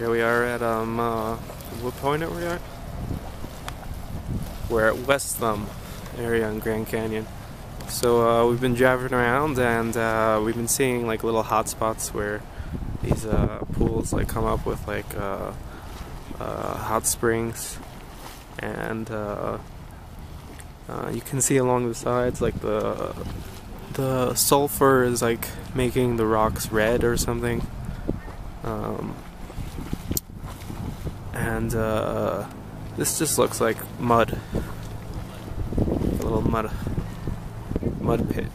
Here we are at what point are we at? We're at West Thumb area in Grand Canyon. So we've been driving around and we've been seeing like little hot spots where these pools like come up with like hot springs, and you can see along the sides like the sulfur is like making the rocks red or something, and this just looks like mud, a little mud pit.